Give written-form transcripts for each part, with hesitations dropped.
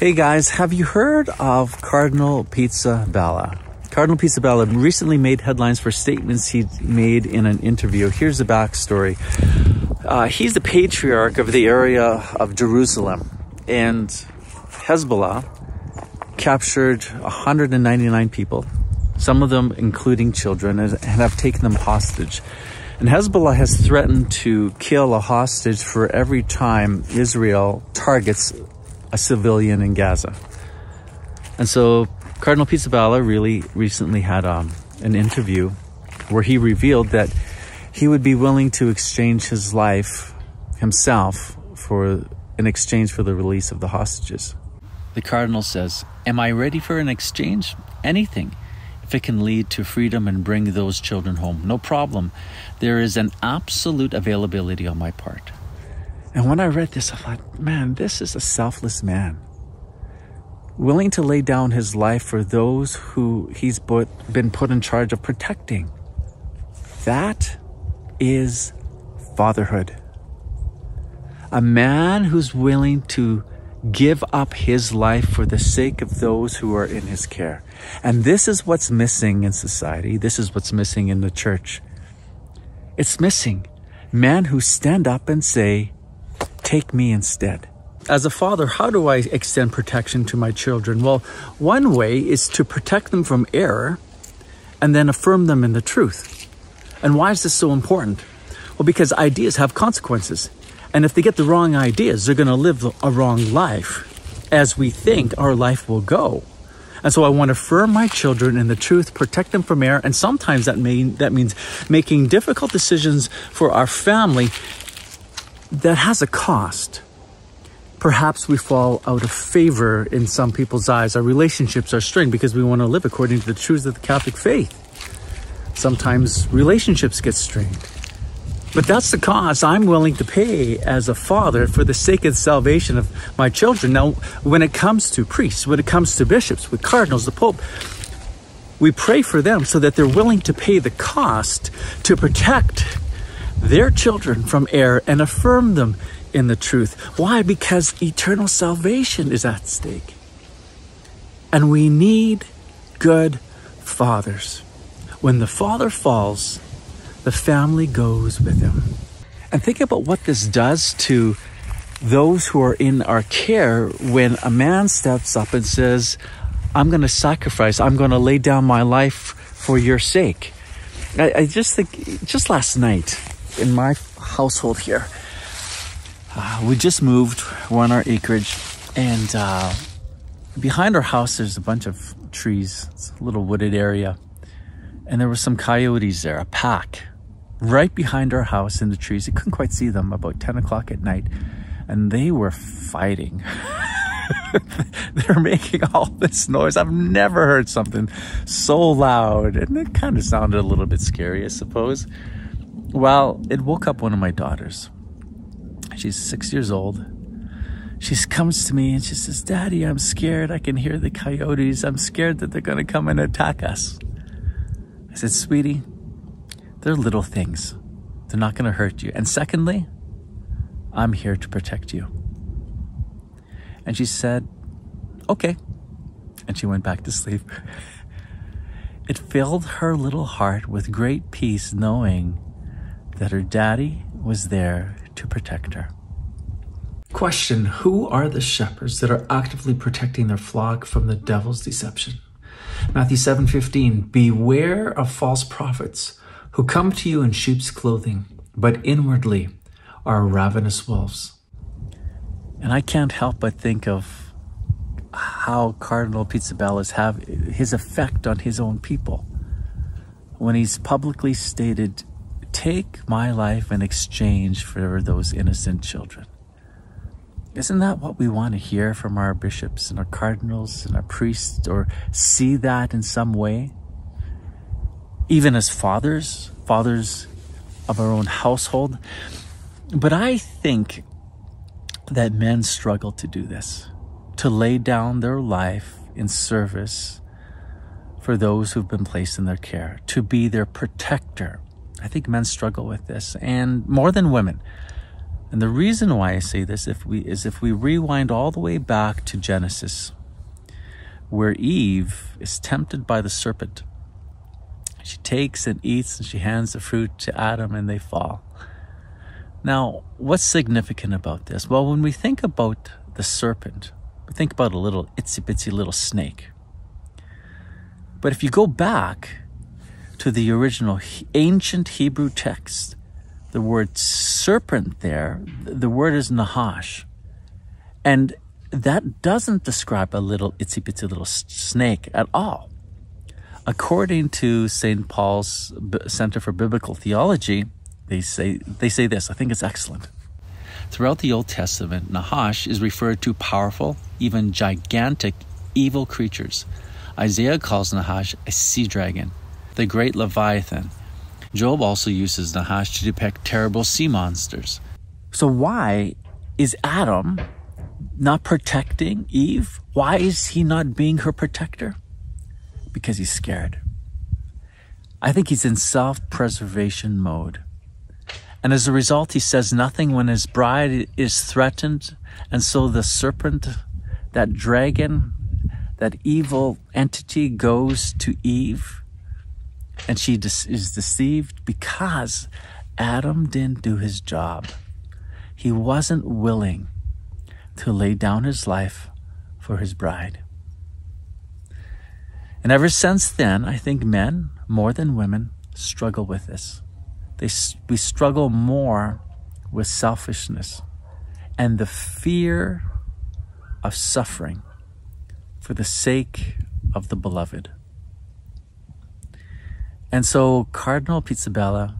Hey guys, have you heard of Cardinal Pizzaballa? Cardinal Pizzaballa recently made headlines for statements he made in an interview. Here's the backstory. He's the patriarch of the area of Jerusalem, and Hezbollah captured 199 people, some of them including children, and have taken them hostage. And Hezbollah has threatened to kill a hostage for every time Israel targets a civilian in Gaza. And so Cardinal Pizzaballa really recently had an interview where he revealed that he would be willing to exchange his life himself in exchange for the release of the hostages. The Cardinal says, "Am I ready for an exchange? Anything. If it can lead to freedom and bring those children home, no problem. There is an absolute availability on my part." And when I read this, I thought, man, this is a selfless man, willing to lay down his life for those who he's been put in charge of protecting. That is fatherhood. A man who's willing to give up his life for the sake of those who are in his care. And this is what's missing in society. This is what's missing in the church. It's missing men who stand up and say, "Take me instead." As a father, how do I extend protection to my children? Well, one way is to protect them from error and then affirm them in the truth. And why is this so important? Well, because ideas have consequences. And if they get the wrong ideas, they're going to live a wrong life. As we think, our life will go. And so I want to affirm my children in the truth, protect them from error. And sometimes that means making difficult decisions for our family that has a cost. Perhaps we fall out of favor in some people's eyes. Our relationships are strained because we want to live according to the truths of the Catholic faith. Sometimes relationships get strained. But that's the cost I'm willing to pay as a father for the sake of salvation of my children. Now, when it comes to priests, when it comes to bishops, with cardinals, the Pope, we pray for them so that they're willing to pay the cost to protect their children from error and affirm them in the truth. Why? Because eternal salvation is at stake. And we need good fathers. When the father falls, the family goes with him. And think about what this does to those who are in our care when a man steps up and says, "I'm going to sacrifice. I'm going to lay down my life for your sake." I just think, just last night in my household here, we just moved. We're on our acreage, and behind our house there's a bunch of trees. It's a little wooded area, and there were some coyotes there, a pack, right behind our house in the trees. You couldn't quite see them about 10 o'clock at night, and they were fighting. They're making all this noise. I've never heard something so loud, and it kind of sounded a little bit scary, I suppose. Well, it woke up one of my daughters. She's 6 years old. She comes to me and she says, "Daddy, I'm scared. I can hear the coyotes. I'm scared that they're going to come and attack us." I said, "Sweetie, they're little things. They're not going to hurt you. And secondly, I'm here to protect you." And she said, "Okay." And she went back to sleep. It filled her little heart with great peace knowing that her daddy was there to protect her. Question: who are the shepherds that are actively protecting their flock from the devil's deception? Matthew 7:15, "Beware of false prophets who come to you in sheep's clothing, but inwardly are ravenous wolves." And I can't help but think of how Cardinal Pizzaballa's have his effect on his own people when he's publicly stated, "Take my life in exchange for those innocent children." Isn't that what we want to hear from our bishops and our cardinals and our priests, or see that in some way? Even as fathers, fathers of our own household. But I think that men struggle to do this, to lay down their life in service for those who've been placed in their care, to be their protector. I think men struggle with this, and more than women. And the reason why I say this is if we rewind all the way back to Genesis, where Eve is tempted by the serpent. She takes and eats and she hands the fruit to Adam and they fall. Now, what's significant about this? Well, when we think about the serpent, we think about a little itsy bitsy little snake. But if you go back to the original ancient Hebrew text, the word serpent there, the word is nahash. And that doesn't describe a little itsy bitsy little snake at all. According to St. Paul's Center for Biblical Theology, they say this, I think it's excellent. Throughout the Old Testament, nahash is referred to powerful, even gigantic, evil creatures. Isaiah calls nahash a sea dragon, the great Leviathan. Job also uses nahash to depict terrible sea monsters. So why is Adam not protecting Eve? Why is he not being her protector? Because he's scared. I think he's in self-preservation mode. And as a result, he says nothing when his bride is threatened. And so the serpent, that dragon, that evil entity goes to Eve. And she is deceived because Adam didn't do his job. He wasn't willing to lay down his life for his bride. And ever since then, I think men, more than women, struggle with this. We struggle more with selfishness and the fear of suffering for the sake of the beloved. And so Cardinal Pizzaballa,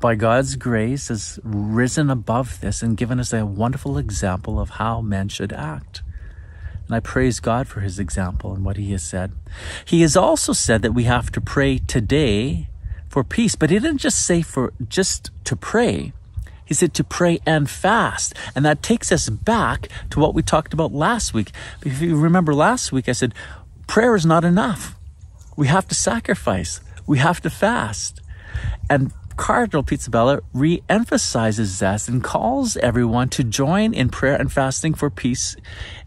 by God's grace, has risen above this and given us a wonderful example of how men should act. And I praise God for his example and what he has said. He has also said that we have to pray today for peace, but he didn't just say for just to pray. He said to pray and fast. And that takes us back to what we talked about last week. If you remember last week, I said, prayer is not enough. We have to sacrifice. We have to fast. And Cardinal Pizzaballa re-emphasizes this and calls everyone to join in prayer and fasting for peace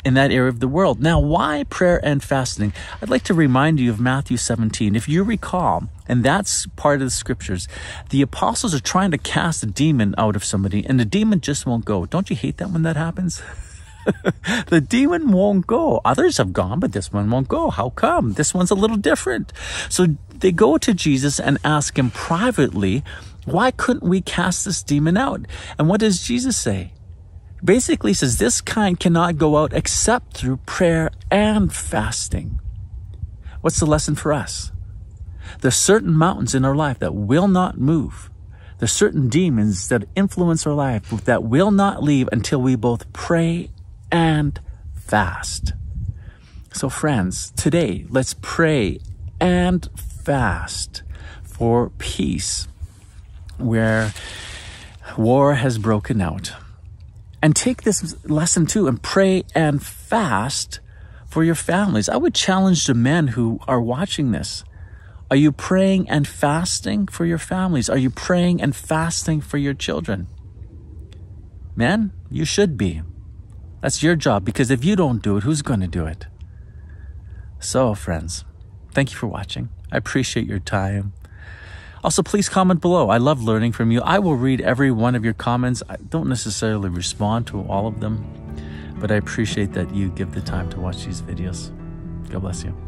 in that area of the world. Now, why prayer and fasting? I'd like to remind you of Matthew 17. If you recall, and that's part of the scriptures, the apostles are trying to cast a demon out of somebody, and the demon just won't go. Don't you hate that when that happens? The demon won't go. Others have gone, but this one won't go. How come? This one's a little different. So they go to Jesus and ask him privately, why couldn't we cast this demon out? And what does Jesus say? Basically, he says, this kind cannot go out except through prayer and fasting. What's the lesson for us? There's certain mountains in our life that will not move. There's certain demons that influence our life that will not leave until we both pray and fast. So friends, today, let's pray and fast for peace where war has broken out. And take this lesson too and pray and fast for your families. I would challenge the men who are watching this. Are you praying and fasting for your families? Are you praying and fasting for your children? Men, you should be. That's your job, because if you don't do it, who's going to do it? So, friends, thank you for watching. I appreciate your time. Also, please comment below. I love learning from you. I will read every one of your comments. I don't necessarily respond to all of them, but I appreciate that you give the time to watch these videos. God bless you.